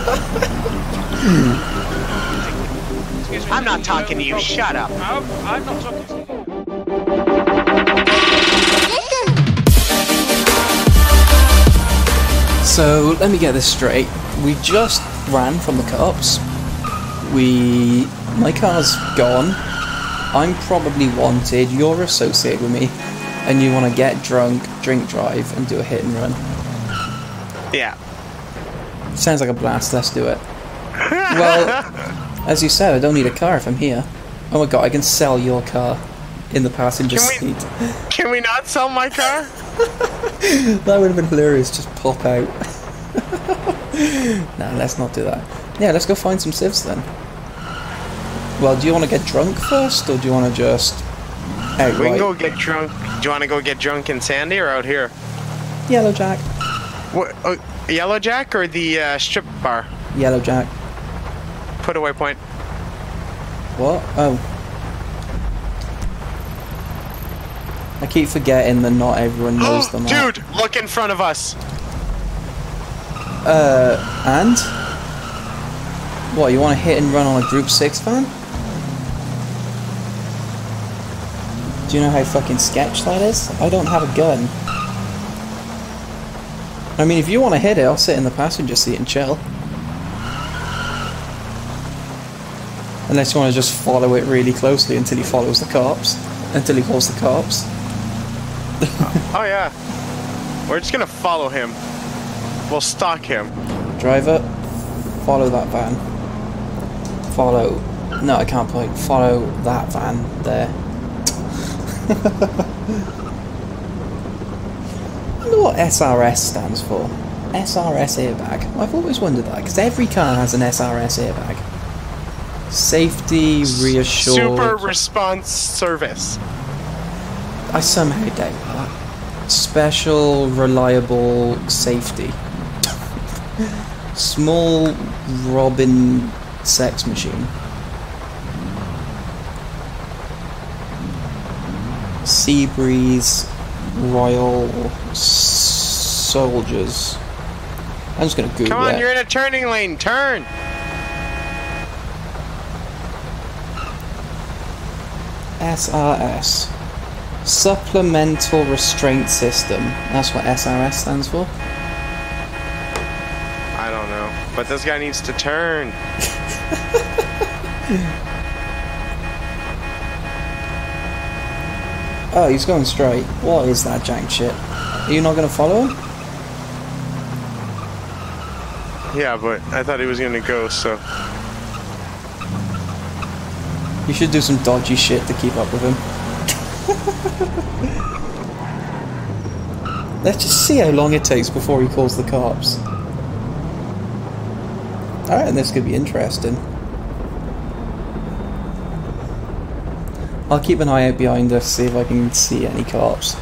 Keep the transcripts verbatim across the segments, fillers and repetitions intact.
Excuse me, I'm not talking to you. Problem. Shut up. I'm, I'm not talking to you. So let me get this straight. We just ran from the cops. We, my car's gone. I'm probably wanted. You're associated with me, and you want to get drunk, drink drive, and do a hit and run. Yeah. Sounds like a blast. Let's do it. Well, as you said, I don't need a car if I'm here. Oh my god, I can sell your car in the passenger can seat. We, can we not sell my car? That would have been hilarious, just pop out. Nah, let's not do that. Yeah, let's go find some civs then. Well, do you want to get drunk first, or do you want to just... Outright? We can go get drunk. Do you want to go get drunk in Sandy or out here? Yellow Jack. What, uh, Yellow Jack or the uh, strip bar? Yellow Jack. Put away point. What? Oh. I keep forgetting that not everyone knows oh, them. Dude, out. Look in front of us. Uh, and? What, you want to hit and run on a Group six van? Do you know how fucking sketch that is? I don't have a gun. I mean, if you want to hit it, I'll sit in the passenger seat and chill. Unless you want to just follow it really closely until he follows the cops. Until he calls the cops. Oh yeah, we're just gonna follow him. We'll stalk him. Driver, follow that van. Follow. No, I can't point. Follow that van there. I wonder what S R S stands for. S R S airbag. I've always wondered that because every car has an S R S airbag. Safety reassured. Super response service. I somehow doubt that. Special, reliable safety. Small Robin sex machine. Sea breeze, Royal Soldiers. I'm just gonna Google it. Come on, that. You're in a turning lane. Turn. S R S. Supplemental Restraint System. That's what S R S stands for. I don't know, but this guy needs to turn. Oh, he's going straight. What is that jank shit? Are you not going to follow him? Yeah, but I thought he was going to go, so... You should do some dodgy shit to keep up with him. Let's just see how long it takes before he calls the cops. Alright, and this could be interesting. I'll keep an eye out behind us, see if I can see any cops.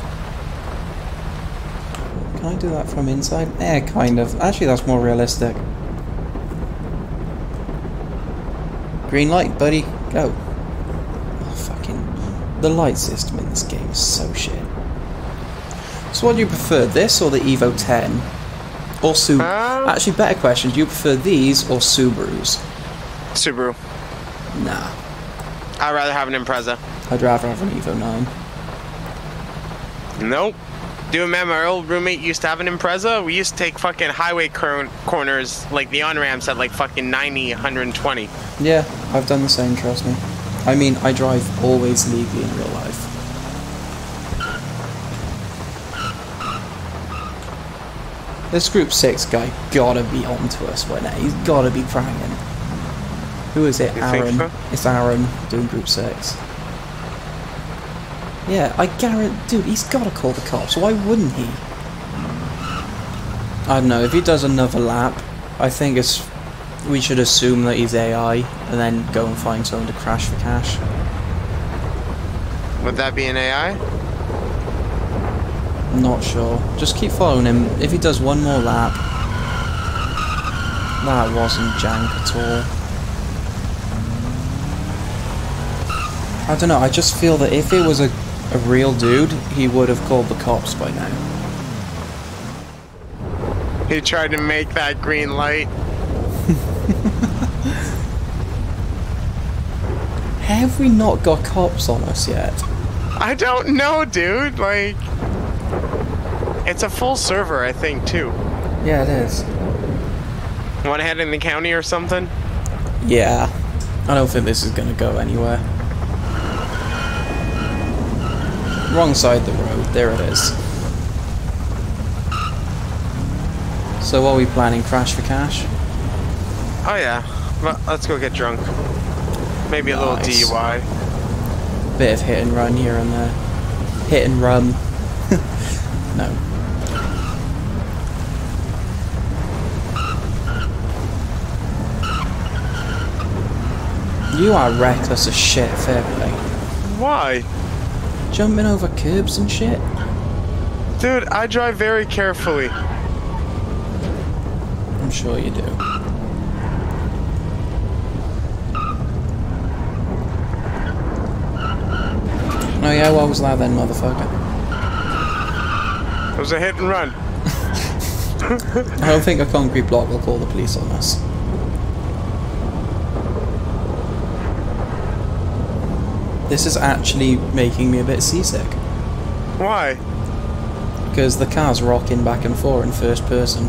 Can I do that from inside? Eh, kind of. Actually, that's more realistic. Green light, buddy. Go. The light system in this game is so shit. So what do you prefer, this or the Evo ten? Or Subaru? Uh, Actually, better question, do you prefer these or Subarus? Subaru. Nah. I'd rather have an Impreza. I'd rather have an Evo nine. Nope. Do you remember our old roommate used to have an Impreza? We used to take fucking highway cor corners, like the on-ramps at like fucking ninety, a hundred and twenty. Yeah, I've done the same, trust me. I mean, I drive always legally in real life. This Group six guy gotta be onto us right now. He's gotta be pranging. Who is it? You Aaron. So? It's Aaron doing Group six. Yeah, I guarantee... Dude, he's gotta call the cops. Why wouldn't he? I don't know. If he does another lap, I think it's... We should assume that he's A I, and then go and find someone to crash for cash. Would that be an A I? Not sure. Just keep following him. If he does one more lap... That wasn't jank at all. I don't know, I just feel that if it was a, a real dude, he would have called the cops by now. He tried to make that green light. Have we not got cops on us yet? I don't know, dude. Like, it's a full server, I think, too. Yeah, it is. Want to head in the county or something? Yeah. I don't think this is going to go anywhere. Wrong side of the road. There it is. So what are we planning? Crash for cash? Oh, yeah. Well, let's go get drunk. Maybe nice. A little D U I. Bit of hit and run here and there. Hit and run. No. You are reckless as shit, Fairplay. Why? Jumping over curbs and shit. Dude, I drive very carefully. I'm sure you do. Oh yeah, what was that then, motherfucker? It was a hit and run. I don't think a concrete block will call the police on us. This is actually making me a bit seasick. Why? Because the car's rocking back and forth in first person.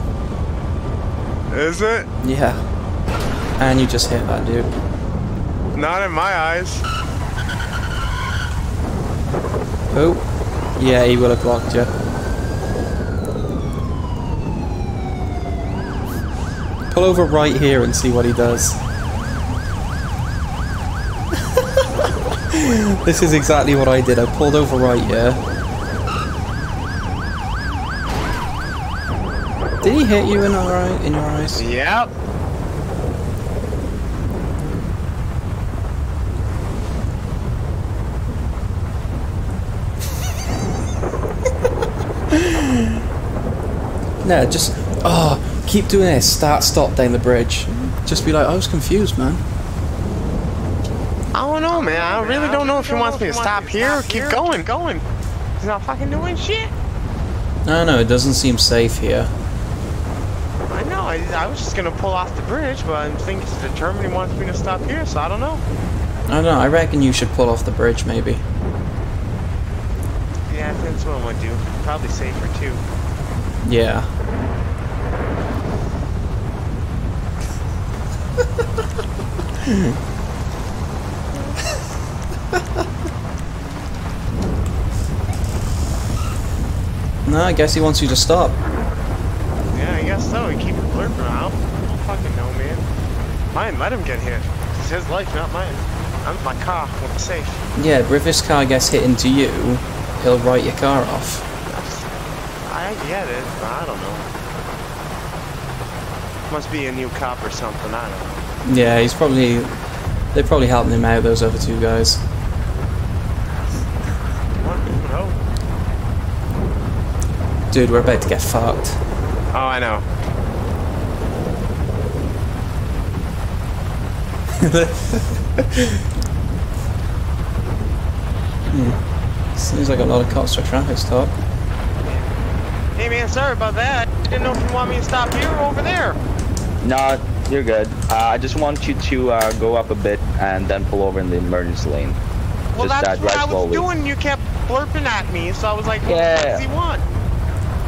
Is it? Yeah. And you just hit that dude. Not in my eyes. Oh. Yeah, he will have blocked you. Pull over right here and see what he does. This is exactly what I did. I pulled over right here. Did he hit you in your eye, in your eyes? Yep. No, just oh, keep doing this. Start, stop down the bridge. Just be like, I was confused, man. I don't know, man. I really don't know if he wants me to stop here or keep going. Going. He's not fucking doing shit. No, no, it doesn't seem safe here. I know. I, I was just gonna pull off the bridge, but I think it's determined he wants me to stop here, so I don't know. I don't know. I reckon you should pull off the bridge, maybe. Yeah, I think that's what I'm gonna do. Probably safer too. Yeah. Hmm. No, I guess he wants you to stop. Yeah, I guess so. He keep it blurping out. I don't fucking know, man. Mine, let him get hit. It's his life, not mine. I'm my car. I'm safe. Yeah, but if this car gets hit into you, he'll write your car off. I get it, but I don't know. Must be a new cop or something. I don't know. Yeah, he's probably... They're probably helping him out, those other two guys. Dude, we're about to get fucked. Oh, I know. hmm. Seems like a lot of cops to a traffic stop. Hey man, sorry about that. I didn't know if you want me to stop here or over there. Nah. You're good. Uh, I just want you to uh, go up a bit and then pull over in the emergency lane. Well, just, that's uh, what I was slowly. doing. You kept blurping at me, so I was like, what yeah. does he want?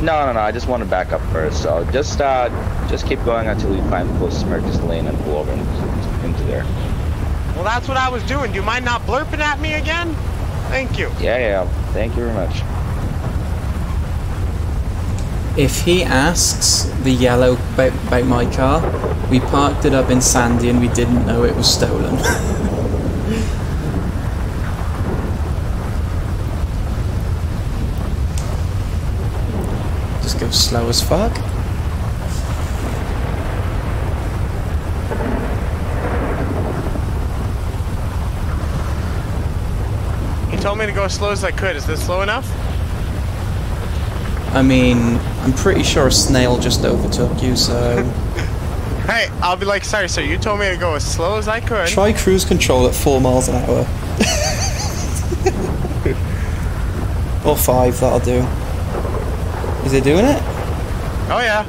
No, no, no. I just want to back up first. So just uh, just keep going until you find the closest emergency lane and pull over in, into there. Well, that's what I was doing. Do you mind not blurping at me again? Thank you. Yeah, yeah. Thank you very much. If he asks the yellow about, about my car, we parked it up in Sandy and we didn't know it was stolen. Just go slow as fuck. He told me to go as slow as I could. Is this slow enough? I mean, I'm pretty sure a snail just overtook you, so... Hey, I'll be like, sorry, sir, you told me to go as slow as I could. Try cruise control at four miles an hour. Or five, that'll do. Is it doing it? Oh, yeah.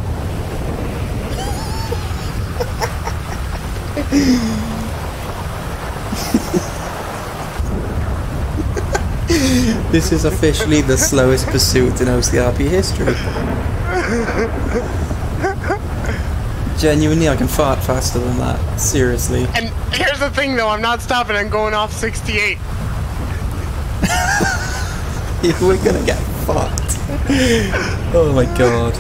This is officially the slowest pursuit in O C R P history. Genuinely, I can fart faster than that. Seriously. And here's the thing, though. I'm not stopping. I'm going off sixty-eight. Yeah, we're gonna get fucked. Oh my god.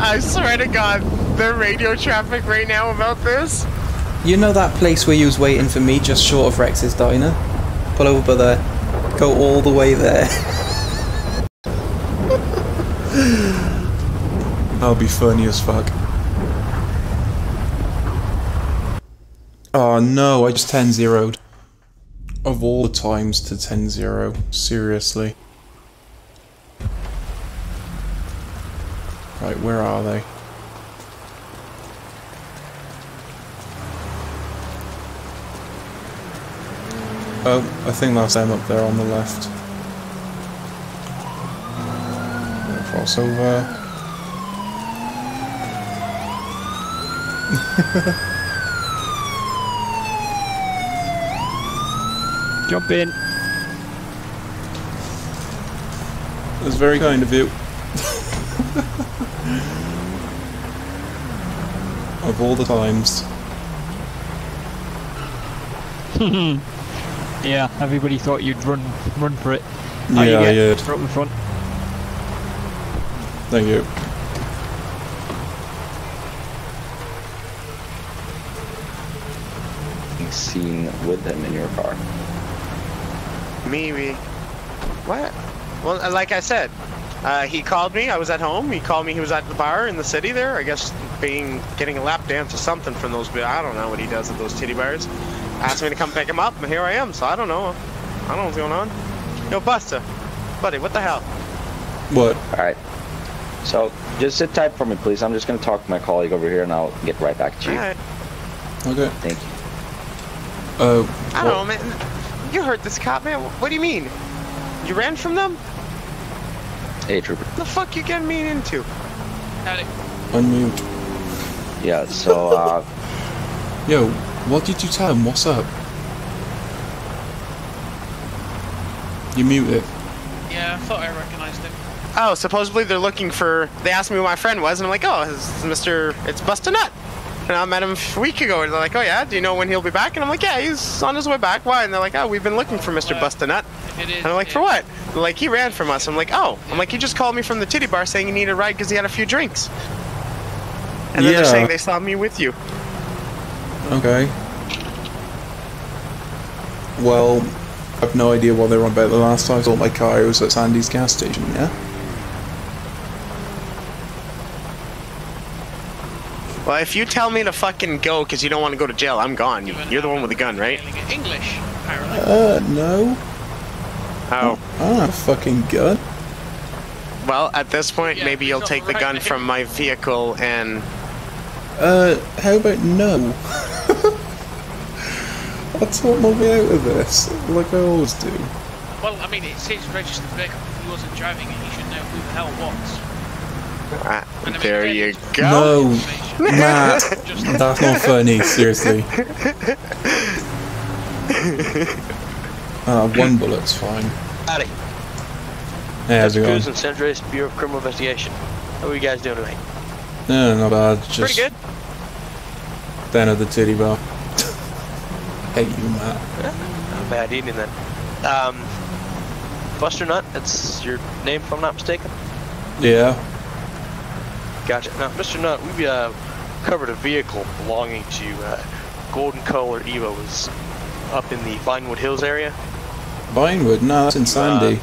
I swear to god, the radio traffic right now about this. You know that place where you was waiting for me just short of Rex's diner? Pull over there. Go all the way there. That'll be funny as fuck. Oh no, I just ten zero'd. Of all the times to ten zero, seriously. Right, where are they? Oh, I think that's them up there on the left. Cross over. Jump in. That's very kind of you. Of all the times. Yeah, everybody thought you'd run run for it. How yeah, you I did. Up in front. Thank you. Seen with them in your car. Maybe. What? Well, like I said, uh, he called me. I was at home. He called me. He was at the bar in the city there. I guess being getting a lap dance or something from those. I don't know what he does at those titty bars. Asked me to come pick him up, and here I am. So I don't know. I don't know what's going on. Yo, Buster, buddy, what the hell? What? All right. So just sit tight for me, please. I'm just gonna talk to my colleague over here, and I'll get right back to you. All right. Okay. Thank you. Uh, I don't know, man. You heard this cop, man. What do you mean? You ran from them? Hey, trooper. The fuck you getting me into? Howdy. Unmute. Yeah, so, uh... Yo, what did you tell him? What's up? You muted. Yeah, I thought I recognized him. Oh, supposedly they're looking for... They asked me who my friend was, and I'm like, oh, it's Mister It's Bustanut. And I met him a week ago, and they're like, oh yeah, do you know when he'll be back? And I'm like, yeah, he's on his way back. Why? And they're like, oh, we've been looking for Mister Bustanut. And I'm like, for what? They're like, he ran from us. I'm like, oh. I'm like, he just called me from the titty bar saying he needed a ride because he had a few drinks. And then yeah. They're saying they saw me with you. Okay. Well, I have no idea what they were on about the last time. I thought my car was at Sandy's gas station, yeah? Well, if you tell me to fucking go because you don't want to go to jail, I'm gone. You're the one with the gun, right? English, apparently. Uh, no. Oh. I don't have a fucking gun. Well, at this point, yeah, maybe you'll take the gun from my vehicle and... Uh, how about no? I'll talk my way out of this, like I always do. Well, I mean, it seems registered vehicle. If he wasn't driving it, he should know who the hell was. Ah, there you go. No, Matt, that's not funny. Seriously. Uh, one bullet's fine. Howdy. Hey, how's it going? Deputy Susan Centrace, Bureau of Criminal Investigation. How are you guys doing tonight? No, not bad. Just pretty good. Down at the titty bar. Hate you, Matt. Not bad evening then. Um, Bustanut, that's your name, if I'm not mistaken. Yeah. Gotcha. Now, Mister Nutt, we uh, covered a vehicle belonging to uh, Golden Color Evo. Was up in the Vinewood Hills area. Vinewood? No, that's in Sandy.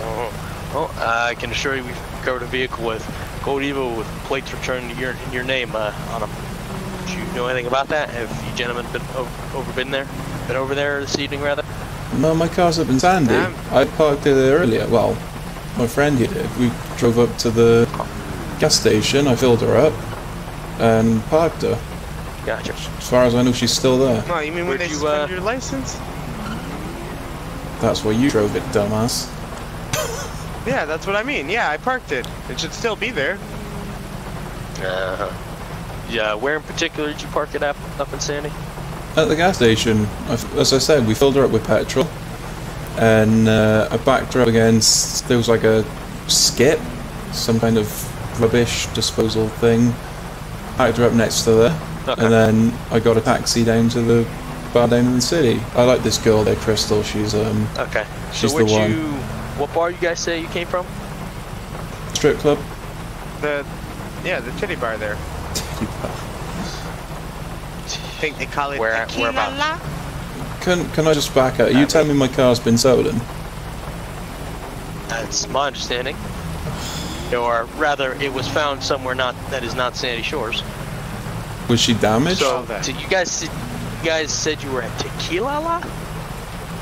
Uh, oh, well, I can assure you we've covered a vehicle with Gold Evo with plates returned to your, in your name uh, on them. Do you know anything about that? Have you gentlemen been over, over been there? Been over there this evening, rather? No, my car's up in Sandy. Um, I parked it there earlier. Well, my friend here did. We drove up to the gas station, I filled her up, and parked her. Gotcha. As far as I know, she's still there. No, you mean when they suspend your license? That's where you drove it, dumbass. Yeah, that's what I mean. Yeah, I parked it. It should still be there. Uh-huh. Yeah, where in particular did you park it up, up in Sandy? At the gas station. As I said, we filled her up with petrol, and uh, I backed her up against, there was like a skip, some kind of rubbish disposal thing. Backed her up next to there, okay. And then I got a taxi down to the bar down in the city. I like this girl there, Crystal. She's um. Okay. She's so the one. You, what bar you guys say you came from? Strip club. The, yeah, the titty bar there. Titty bar. I think they call it where, whereabouts? Can, can I just back out? Are you telling me my car's been stolen? That's my understanding. Or rather, it was found somewhere not that is not Sandy Shores. Was she damaged? So, so you guys, you guys said you were at Tequila La?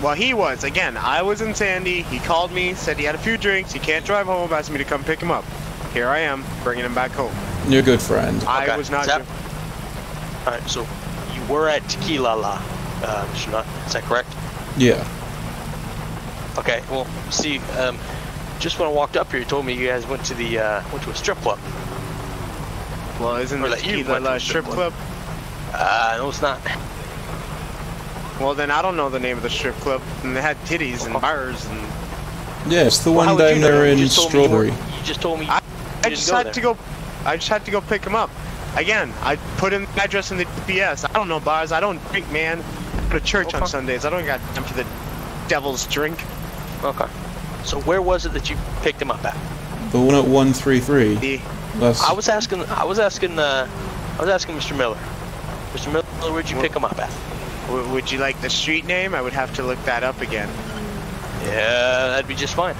Well, he was. Again, I was in Sandy. He called me, said he had a few drinks. He can't drive home, asked me to come pick him up. Here I am, bringing him back home. You're a good friend. I okay. was not. All right, so. We're at Tequila La, uh, Mister Nutt, is that correct? Yeah. Okay, well, see, um, just when I walked up here, you told me you guys went to the, uh, went to a strip club. Well, isn't it Tequila La strip club? Uh, no, it's not. Well, then I don't know the name of the strip club, and they had titties and bars and... Yeah, it's the one down there in Strawberry. You just told me... I just had to go, I just had to go pick him up. Again, I put in the address in the G P S. I don't know bars. I don't drink, man. I go to church okay. on Sundays. I don't got time for the devil's drink. Okay. So where was it that you picked him up at? The one at one three three. The, I was asking. I was asking. Uh, I was asking Mister Miller. Mister Miller, where'd you well, pick him up at? Would you like the street name? I would have to look that up again. Yeah, that'd be just fine.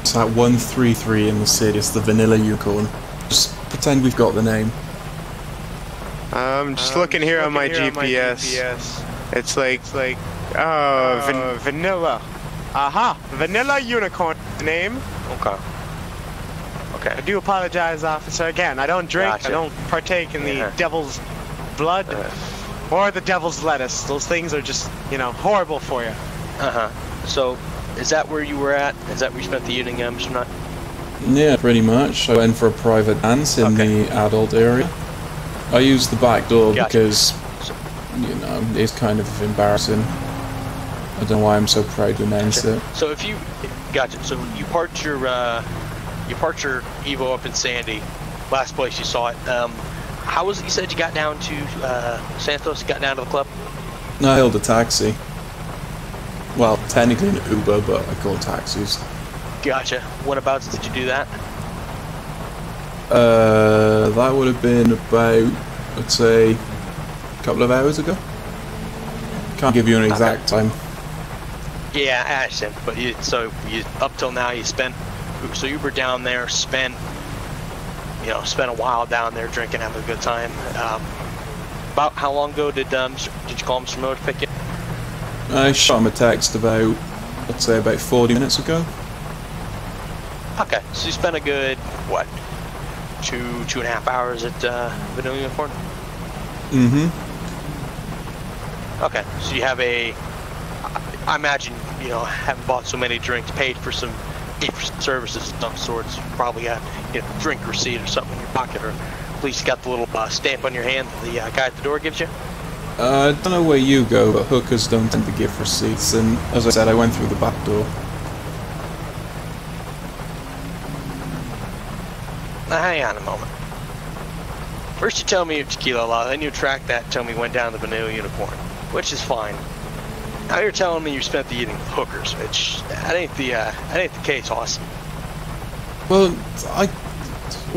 It's that one three three in the city, it's the Vanilla Unicorn. Just pretend we've got the name. I'm just um, looking just here, looking on, my here on my G P S. It's like, it's like, uh, uh van Vanilla. Aha, Vanilla Unicorn name. Okay. Okay. I do apologize, officer. Again, I don't drink, gotcha. I don't partake in the yeah. devil's blood uh. or the devil's lettuce. Those things are just, you know, horrible for you. Uh huh. So. Is that where you were at? Is that where you spent the evening, um, Mister Nutt? Yeah, pretty much. I went for a private dance in okay. the adult area. I used the back door gotcha. because, you know, it's kind of embarrassing. I don't know why I'm so proud to announce gotcha. it. So if you, gotcha. So you parked your, uh, you parked your Evo up in Sandy, last place you saw it. Um, how was it you said you got down to uh, Santos? Got down to the club? No, I hailed a taxi. Well, technically an Uber, but I call taxis. Gotcha. Whenabouts did you do that? Uh, that would have been about, I'd say, a couple of hours ago. Can't give you an exact okay. time. Yeah, I understand. But you, so you, up till now, you spent so you were down there, spent you know, spent a while down there drinking, having a good time. Um, about how long ago did um did you call Mister Miller to pick you? I shot him a text about, I'd say about forty minutes ago. Okay, so you spent a good, what, two, two and a half hours at uh, Vanilla Unicorn? Mm-hmm. Okay, so you have a, I imagine, you know, haven't bought so many drinks, paid for some, paid for some services of some sorts, probably got a you know, drink receipt or something in your pocket, or at least got the little uh, stamp on your hand that the uh, guy at the door gives you? Uh, I don't know where you go, but hookers don't tend to give receipts, and as I said, I went through the back door. Now, hang on a moment. First you tell me you're Tequila La, then you track that and tell me you went down to Vanilla Unicorn, which is fine. Now you're telling me you spent the evening with hookers, which that ain't the, uh, that ain't the case, Austin. Well, I...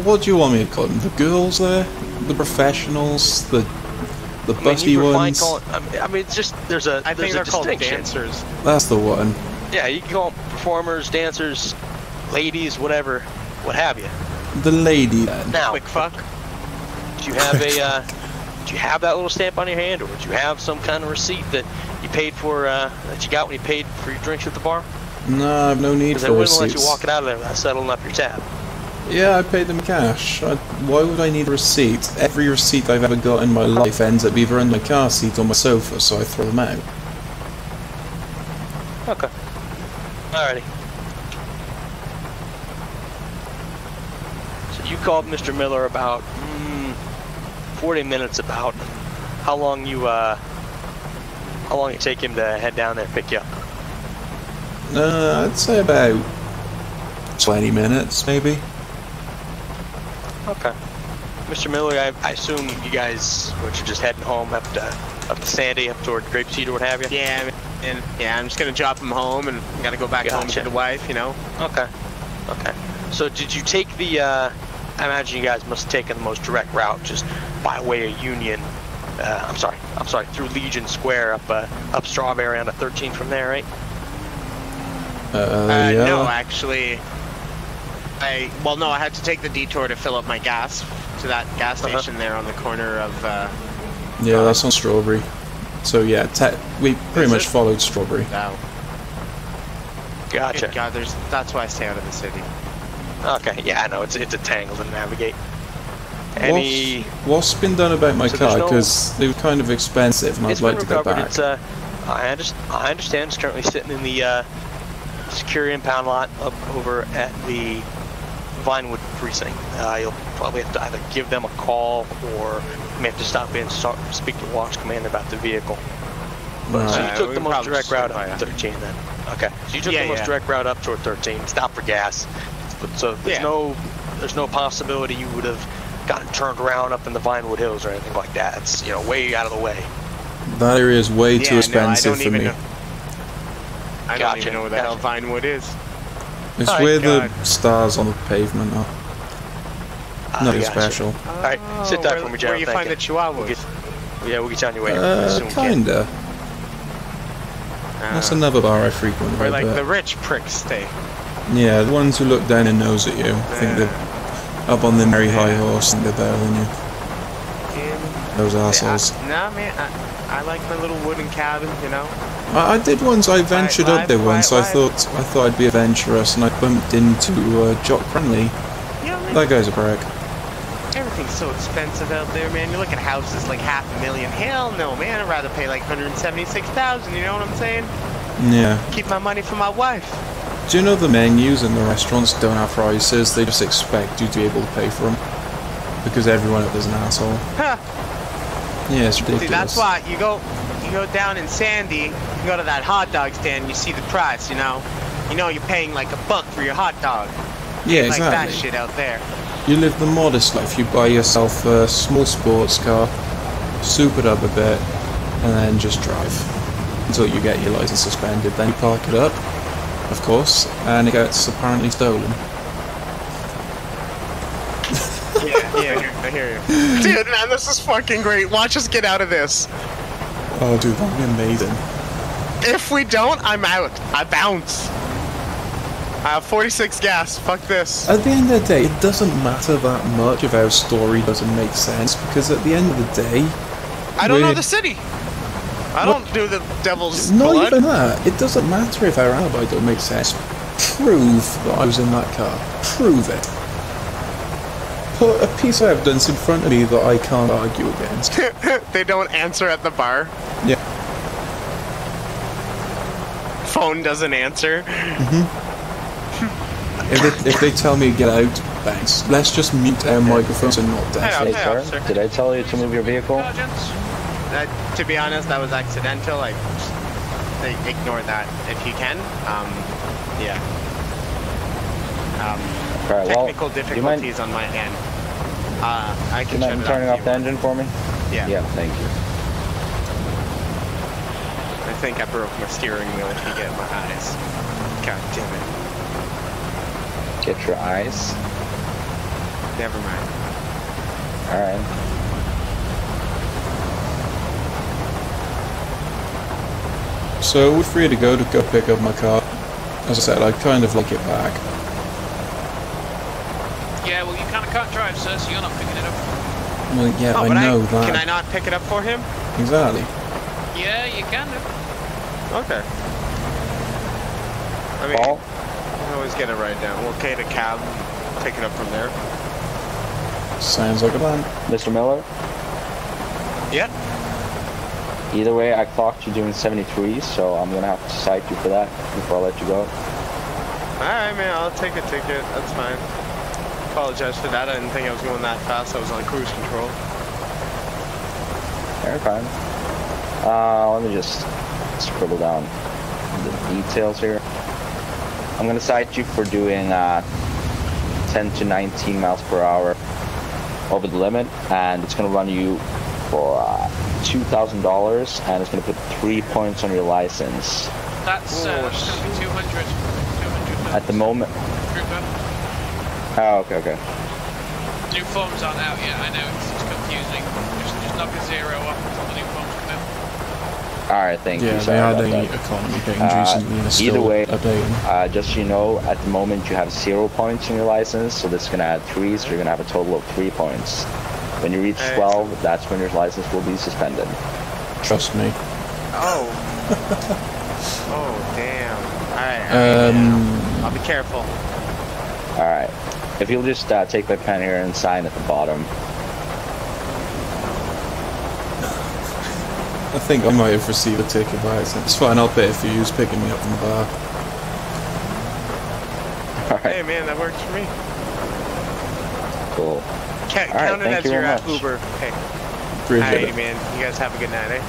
what do you want me to call them? The girls there? The professionals? The... The I busty mean, ones. Calling, I, mean, I mean, it's just there's a. I there's think they're called dancers. That's the one. Yeah, you can call them performers, dancers, ladies, whatever, what have you. The lady. Uh, now, quick fuck. Do you have a? Uh, do you have that little stamp on your hand, or do you have some kind of receipt that you paid for? Uh, that you got when you paid for your drinks at the bar? No, I've no need for receipts. They wouldn't let you walk it out of there without settling up your tab. Yeah, I paid them cash. I, why would I need a receipt? Every receipt I've ever got in my life ends up either in my car seat or my sofa, so I throw them out. Okay. Alrighty. So you called Mister Miller about mm, forty minutes about how long you uh, how long it take him to head down there and pick you up? Uh, I'd say about twenty minutes, maybe. Okay. Mister Miller, I, I assume you guys, which are just heading home up to up to Sandy, up toward Grapeseed or what have you? Yeah, and yeah, I'm just gonna drop him home and gotta go back gotcha. home to the wife, you know. Okay. Okay. So did you take the? Uh, I imagine you guys must have taken the most direct route, just by way of Union. Uh, I'm sorry. I'm sorry. Through Legion Square, up uh, up Strawberry onto thirteen from there, right? Uh, uh yeah. No, actually. I well, no, I had to take the detour to fill up my gas to that gas station uh-huh. there on the corner of. Uh, yeah, that's on Strawberry. So yeah, te we pretty much it? followed Strawberry. Wow. Gotcha. Good God, there's, that's why I stay out of the city. Okay, yeah, I know, it's it's a tangle to navigate. Any... What's, what's been done about my so car? Because no... they were kind of expensive, and it's I'd like recovered. to go back. It's, uh, I, under I understand it's currently sitting in the uh, security impound lot up over at the Vinewood precinct. Uh, you'll probably have to either give them a call, or you may have to stop in and start, speak to Watch Commander about the vehicle. Right. So you took the most direct route up to thirteen then. Okay, so you took yeah, the most yeah. direct route up toward thirteen, stop for gas. So there's yeah. no, there's no possibility you would have gotten turned around up in the Vinewood Hills or anything like that. It's, you know, way out of the way. That area is way yeah, too expensive no, for me. Know. I gotcha. don't even know where the gotcha. hell Vinewood is. It's right, where God. the stars on the pavement are. Uh, Nothing gotcha. special. Oh, all right, sit down for me, Jared. Where you Thank find you. the Chihuahuas? We'll get, yeah, we'll get you on your way. Uh, kinda. Uh, That's another bar I frequent. Where like but. the rich pricks stay. Yeah, the ones who look down and nose at you. I think they're up on their very high horse and they're better than you. Those assholes. Nah, man, I, I like my little wooden cabin, you know? I, I did once, I ventured life, up there once. Life, so I thought I thought I'd be adventurous and I bumped into uh, Jock Friendly. You know, man, that guy's a prick. Everything's so expensive out there, man. You look at houses like half a million. Hell no, man. I'd rather pay like one hundred seventy-six thousand dollars, you know what I'm saying? Yeah. Keep my money for my wife. Do you know the menus and the restaurants don't have prices? They just expect you to be able to pay for them because everyone up there's an asshole. Huh. Yeah, it's ridiculous. See, that's why you go, you go down in Sandy, you go to that hot dog stand, and you see the price. You know, you know you're paying like a buck for your hot dog. Yeah, exactly. Like that shit out there. You live the modest life. You buy yourself a small sports car, soup it up a bit, and then just drive until you get your license suspended. Then you park it up. Of course, and it gets apparently stolen. Yeah, yeah, I hear you. Dude, man, this is fucking great. Watch us get out of this. Oh, dude, that'd be amazing. If we don't, I'm out. I bounce. I have forty-six gas. Fuck this. At the end of the day, it doesn't matter that much if our story doesn't make sense, because at the end of the day... I don't know the city. I don't what? do the devil's Not blood. Even that. It doesn't matter if our alibi don't make sense. Prove that I was in that car. Prove it. Put a piece of evidence in front of me that I can't argue against. They don't answer at the bar. Yeah. Phone doesn't answer. Mm-hmm. if, they, if they tell me get out, thanks. Let's just mute our microphones and not dance. Hey, hey, officer. Did I tell you to move your vehicle? That, to be honest, that was accidental. Like, ignore that if you can. Um, yeah. Um, right, technical well, difficulties on my end. Uh, I can. You mind turning off the engine for me? Yeah. Yeah. Thank you. I think I broke my steering wheel. If you get my eyes. God damn it. Get your eyes. Never mind. All right. So we're free to go to go pick up my car. As I said, I kind of like it back. Yeah, well, you kind of can't drive, sir, so you're not picking it up. Well, yeah, oh, I know I, that. Can I not pick it up for him? Exactly. Yeah, you can. Okay. I mean, Paul? I always get it right now. We'll get a cab, pick it up from there. Sounds like a plan. Mister Miller? Yeah. Either way, I clocked you doing seventy-three, so I'm gonna have to cite you for that before I let you go. Alright, man, I'll take a ticket. That's fine. apologize for that. I didn't think I was going that fast. I was on cruise control. You're fine. Uh, let me just scribble down the details here. I'm going to cite you for doing uh, ten to nineteen miles per hour over the limit, and it's going to run you for uh, two thousand dollars, and it's going to put three points on your license. That's uh, going to be two hundred. two hundred at the moment. Oh, okay, okay. New forms aren't out yet. I know it's, it's confusing. Just, just knock a zero off until the new forms come out. All right, thank yeah, you. Yeah, they had the economy change recently. Uh, either way, uh, just so you know, at the moment you have zero points in your license, so this is gonna add three, so you're gonna have a total of three points. When you reach hey. twelve, that's when your license will be suspended. Trust me. Oh. Oh damn. All right. Um. I'll be careful. All right. If you'll just uh, take my pen here and sign at the bottom. I think I might have received a ticket by accident. It's fine, I'll pay it for you. It's picking me up from the bar. All right. Hey man, that works for me. Cool. Can't All count right, it as you your app Uber. Hey. Appreciate it. Hey man, you guys have a good night, eh?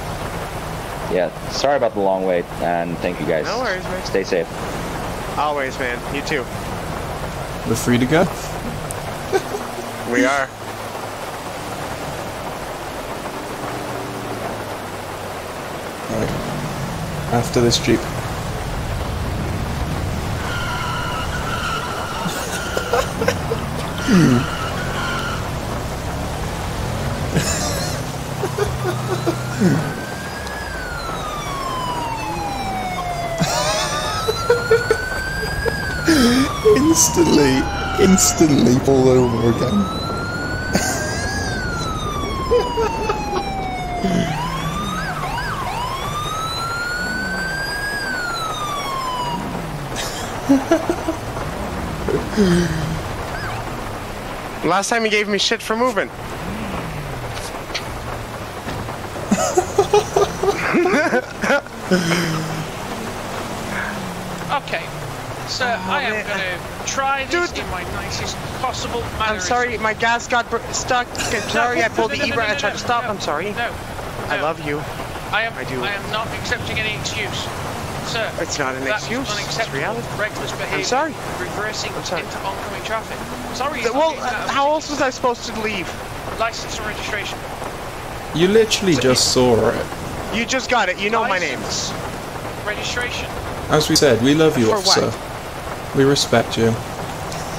Yeah, sorry about the long wait, and thank you guys. No worries, man. Stay safe. Always, man. You too. We're free to go. We are. Alright. After this Jeep. Instantly, instantly all over again. Last time he gave me shit for moving. Okay. So uh, I am going to try this Dude. in my nicest possible manner. I'm sorry, my gas got stuck. I'm sorry, I pulled no, no, the no, e-brake. No, no, I tried no, to stop. No, I'm sorry. No, no. I love you. I am. I do. I am not accepting any excuse, sir. It's not an that excuse. Was unacceptable. It's reality. Reckless behavior. I'm sorry. Reversing I'm sorry. into oncoming traffic. Sorry. The, well, uh, how else was I supposed to leave? License and registration. You literally so just you, saw it. You just got it. You know License, my name. Registration. As we said, we love you, For officer. What? We respect you.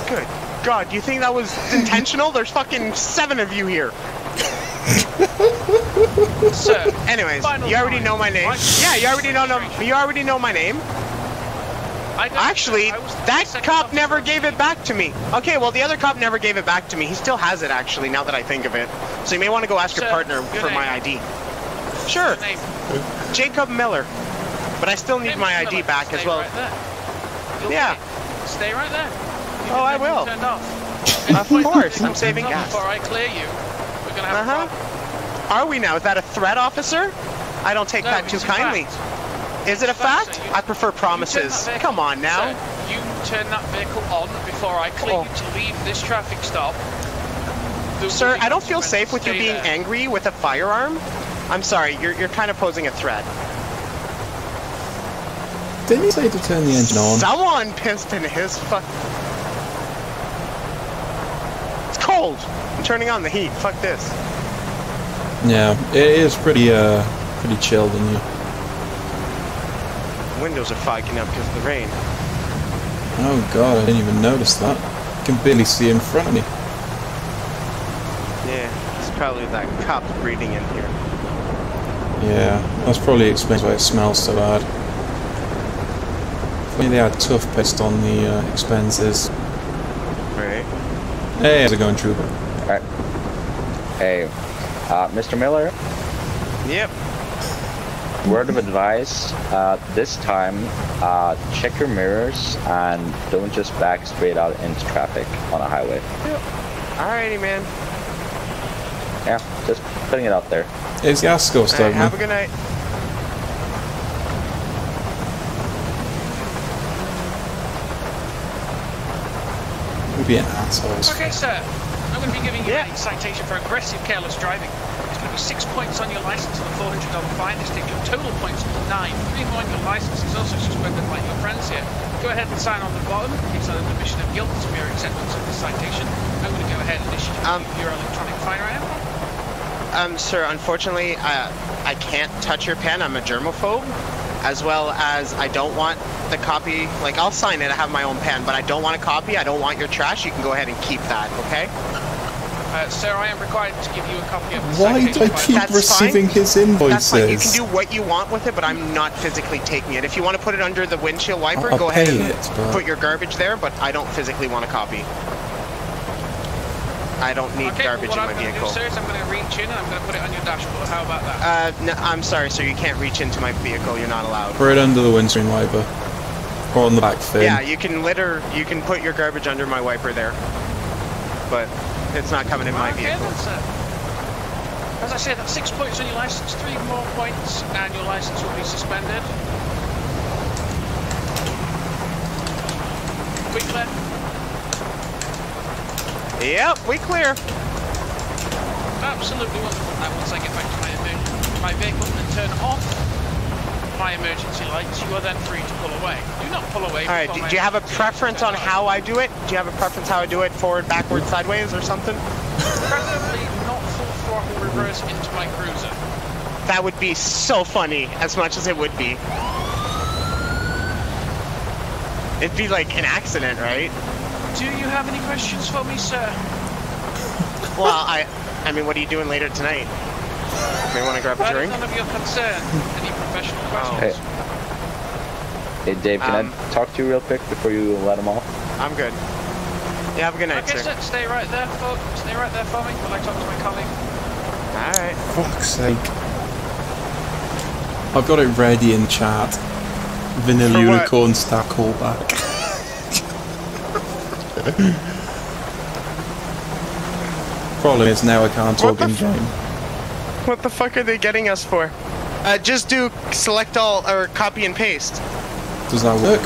Good God, do you think that was intentional? There's fucking seven of you here. So, anyways, you already time. know my name. Right. Yeah, you already know. No, you already know my name. I actually, that cop never gave it back to me. Okay, well the other cop never gave it back to me. He still has it actually. Now that I think of it, so you may want to go ask Sir, your partner your for name. my I D. Sure. Jacob Miller. But I still need my Miller. I D back as well. Right yeah. Name. Stay right there. You oh, I will. Of course, I'm saving gas. Before I clear you, we're gonna have uh -huh. Are we now? Is that a threat, officer? I don't take no, that too kindly. Is it a fact? So I prefer promises. Come on now. Sir, you turn that vehicle on before I clear oh. you to leave this traffic stop. Sir, I don't feel safe with you being there. angry with a firearm. I'm sorry, you're you're kind of posing a threat. Didn't he say to turn the engine on? Someone pissed in his fuck. It's cold. I'm turning on the heat. Fuck this. Yeah, it is pretty uh pretty chilled in here. Windows are fogging up because of the rain. Oh god, I didn't even notice that. I can barely see in front of me. Yeah, it's probably that cop breathing in here. Yeah, that's probably explains why it smells so bad. They are tough based on the uh, expenses. Right. Hey, how's it going, Trooper? Alright. Hey, uh, Mister Miller? Yep. Word of advice, uh, this time, uh, check your mirrors and don't just back straight out into traffic on a highway. Yep. Alrighty, man. Yeah, just putting it out there. It's gas still stuck, man. Have a good night. being assholes. Okay, sir. I'm going to be giving you yeah. a citation for aggressive careless driving. It's going to be six points on your license and a four hundred dollar fine. This takes your total points to nine. Three more on your license is also suspended like your friends here. Go ahead and sign on the bottom. It's an admission of guilt to mere acceptance of the citation. I'm going to go ahead and issue um, your electronic fine right now. Um, sir, unfortunately, uh, I can't touch your pen. I'm a germaphobe, as well as I don't want the copy. Like, I'll sign it. I have my own pen, but I don't want a copy. I don't want your trash. You can go ahead and keep that, okay? Uh, sir, I am required to give you a copy of the Why do I keep That's receiving fine. his invoices? That's fine. You can do what you want with it, but I'm not physically taking it. If you want to put it under the windshield wiper, I'll go ahead and it, but... put your garbage there, but I don't physically want a copy. I don't need okay, garbage well, in my vehicle. Okay, what I'm going to do, sir, is I'm going to reach in and I'm going to put it on your dashboard. How about that? Uh, no, I'm sorry, sir. You can't reach into my vehicle. You're not allowed. Put it under the windscreen wiper. Or on the back fin. Yeah, you can litter, you can put your garbage under my wiper there. But it's not coming in my okay, vehicle. Then, sir. As I said, that's six points on your license, three more points, and your license will be suspended. Quick left. Yep, we clear. Absolutely wonderful. Now, once I get back to my, my vehicle and turn off my emergency lights, you are then free to pull away. Do not pull away. All right. Do, do you have a preference on how I do it? Do you have a preference how I do it? Forward, backward, sideways, or something? Preferably not full throttle reverse into my cruiser. That would be so funny, as much as it would be. It'd be like an accident, right? Do you have any questions for me, sir? Well, I I mean, what are you doing later tonight? May want to grab that a drink? None of your concern. Any professional questions? Oh. Hey. hey, Dave, can um, I talk to you real quick before you let them off? I'm good. Yeah, have a good night, okay, sir. sir. Stay right there for, stay right there for me while I talk to my colleague. All right. Fuck's sake. I've got it ready in chat. Vanilla Unicorn stack callback. Problem is now I can't talk in game. What the fuck are they getting us for? Uh, just do select all or copy and paste. Does that work?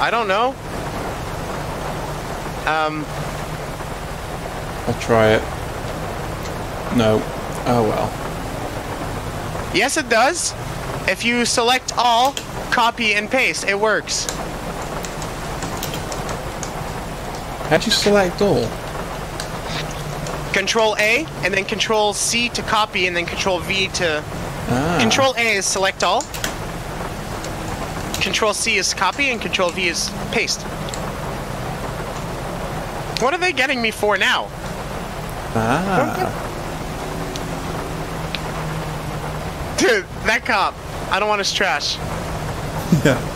I don't know. Um. I'll try it. No. Oh well. Yes, it does. If you select all, copy and paste, it works. How'd you select all? Control A, and then Control C to copy, and then Control V to... Ah. Control A is select all. Control C is copy, and Control V is paste. What are they getting me for now? Ah. Dude, that cop. I don't want his trash. Yeah.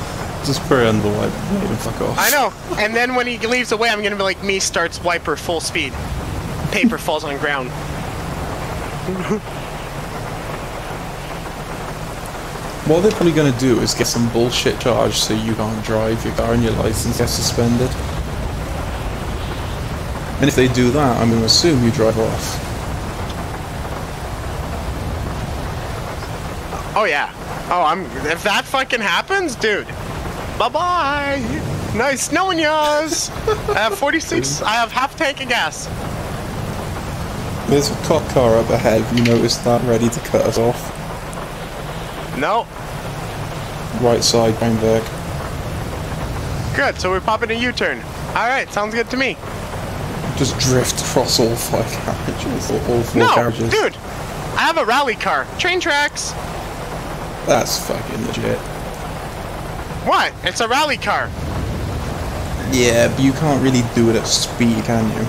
Just put it on the wiper and fuck off. I know. And then when he leaves away, I'm gonna be like, me starts wiper full speed. Paper falls on ground. What they're probably gonna do is get some bullshit charge so you can't drive your car and your license gets suspended. And if they do that, I'm gonna assume you drive off. Oh yeah. Oh, I'm. If that fucking happens, dude. Bye-bye! Nice knowing yas! I have forty-six, I have half tank of gas. There's a cop car up ahead, you noticed that, ready to cut us off? No. Right side, bang back. Good, so we're popping a U-turn. Alright, sounds good to me. Just drift across all five carriages, or all four no, carriages. No, dude! I have a rally car, train tracks! That's fucking legit. What? It's a rally car. Yeah, but you can't really do it at speed, can you?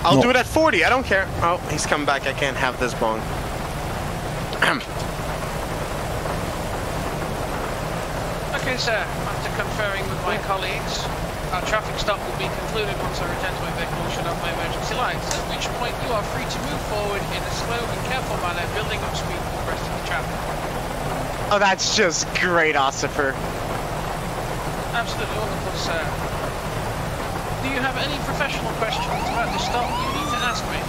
I'll Not do it at forty. I don't care. Oh, he's coming back. I can't have this bong. Okay, sir. After conferring with my colleagues, our traffic stop will be concluded once I return to my vehicle and shut off my emergency lights. At which point, you are free to move forward in a slow and careful manner, building up speed for the rest of the traffic. Oh, that's just great, Ossifer. Absolutely wonderful, sir. Do you have any professional questions about the stop you need to ask me?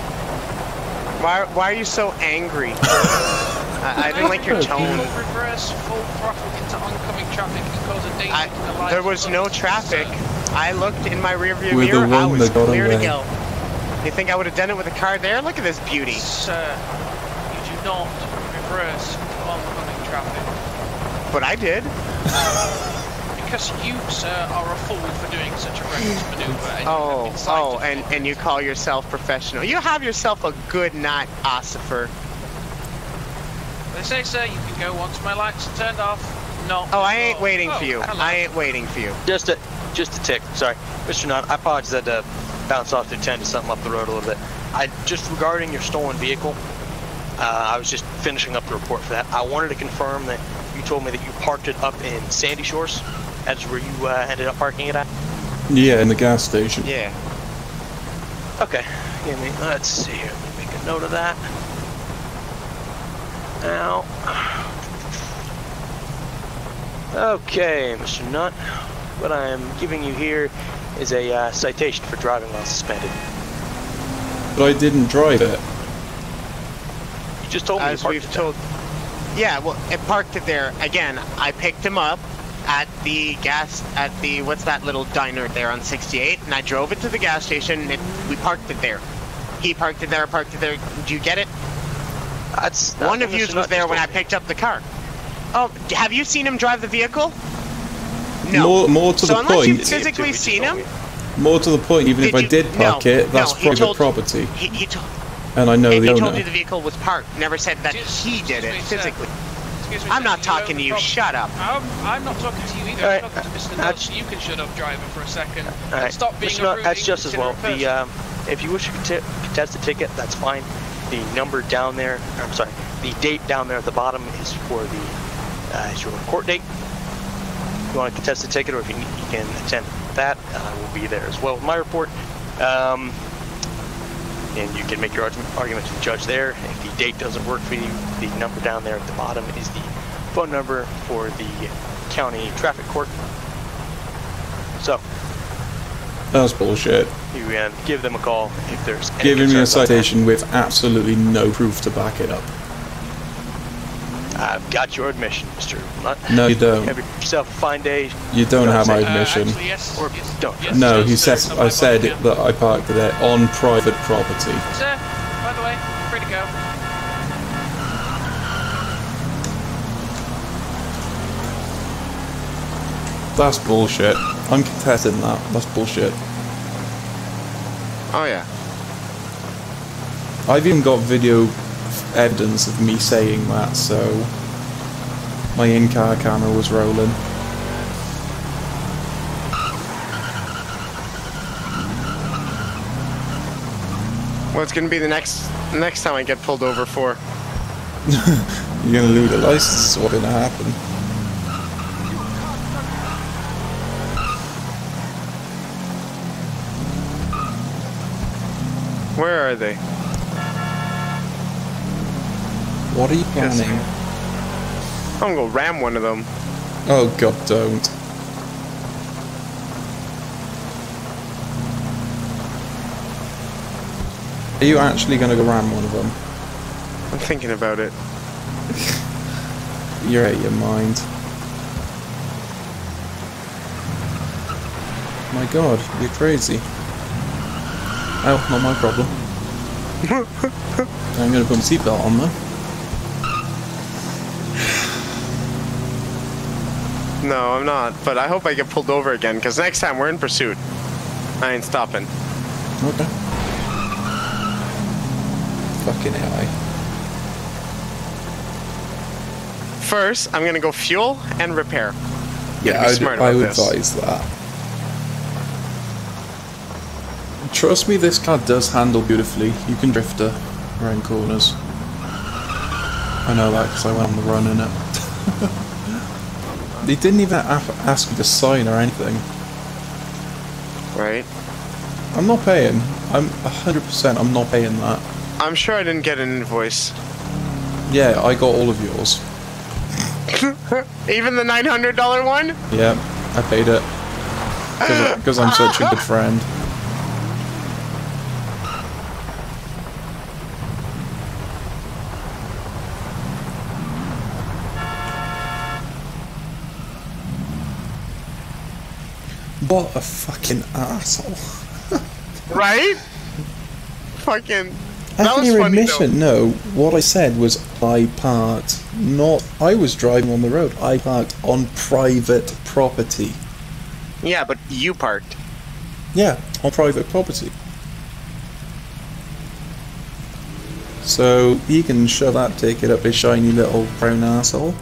Why, why are you so angry? I, I didn't like your tone. Reverse full throttle into oncoming traffic and cause a danger to the lives. There was no traffic. I looked in my rearview with mirror, I was clear to go. You think I would have done it with a car there? Look at this beauty. Sir, you do not reverse oncoming traffic. But I did. Because you, sir, are a fool for doing such a reckless maneuver. And oh, oh, and, and you call yourself professional. You have yourself a good night, Ossifer. They say, sir, you can go once my lights are turned off. No. Oh, I ain't oh. waiting oh, for you. Hello. I ain't waiting for you. Just a, just a tick. Sorry, Mister Nutt. I apologize. I had to bounce off to tend to something up the road a little bit. I just regarding your stolen vehicle. Uh, I was just finishing up the report for that. I wanted to confirm that you told me that you parked it up in Sandy Shores. That's where you uh, ended up parking it at? Yeah, in the gas station. Yeah. Okay. Give me, let's see here. Let me make a note of that. Now. Okay, Mister Nutt. What I am giving you here is a uh, citation for driving while suspended. But I didn't drive it. You just told me As you we've told. There. Yeah, well, it parked it there. Again, I picked him up at the gas, at the, what's that little diner there on sixty-eight, and I drove it to the gas station, and it, we parked it there. He parked it there, I parked it there. Do you get it? That's One of you was there when I picked up the car. Oh, have you seen him drive the vehicle? No. More, more to so the point. So unless you've physically seen him? More to the point, even did if you, I did park no, it, that's no, private told, property. He, he told, and I know and the he owner. He told you the vehicle was parked, never said that just, he did it physically. Said. I'm not talking to you, shut up. I'm, I'm not talking to you either, right. I'm talking to Mister Nutt. You can shut up, driver, for a second. Right. Stop being Mister a rude That's just as well. The, um, if you wish to contest the ticket, that's fine. The number down there, I'm sorry, the date down there at the bottom is for the uh, is your court date. If you want to contest the ticket or if you, need, you can attend that, uh, we'll be there as well with my report. Um, and you can make your argument to the judge there. If the date doesn't work for you, the number down there at the bottom is the phone number for the county traffic court. So. That's bullshit. You can give them a call if there's any Giving me a citation with absolutely no proof to back it up. I've got your admission, Mister Nutt. No, you don't. Have yourself a fine day. You don't have my admission. Uh, actually, yes. Or yes, don't. Yes, no, he says I said it, that I parked there on private property. Sir, by the way, free to go. That's bullshit. I'm contesting that. That's bullshit. Oh yeah. I've even got video evidence of me saying that, so my in-car camera was rolling. What's gonna be the next next time I get pulled over for? You're gonna lose a license, what's gonna happen? Where are they? What are you planning? Yes. I'm gonna go ram one of them. Oh god, don't. Are you actually gonna go ram one of them? I'm thinking about it. You're out of your mind. My god, you're crazy. Oh, not my problem. I'm gonna put my seatbelt on though. No, I'm not, but I hope I get pulled over again, because next time we're in pursuit. I ain't stopping. Okay. Fucking A I. First, I'm going to go fuel and repair. Yeah, I, smart I would this. advise that. Trust me, this car does handle beautifully. You can drift her around corners. I know that because I went on the run in it. They didn't even ask me to sign or anything. Right. I'm not paying. I'm one hundred percent I'm not paying that. I'm sure I didn't get an invoice. Yeah, I got all of yours. Even the nine hundred dollar one? Yeah, I paid it. Because I'm such a good friend. What a fucking asshole. Right? Fucking. After your admission, though. No, what I said was I parked, not, I was driving on the road. I parked on private property. Yeah, but you parked. Yeah, on private property. So, you can shove that ticket up his shiny little brown asshole.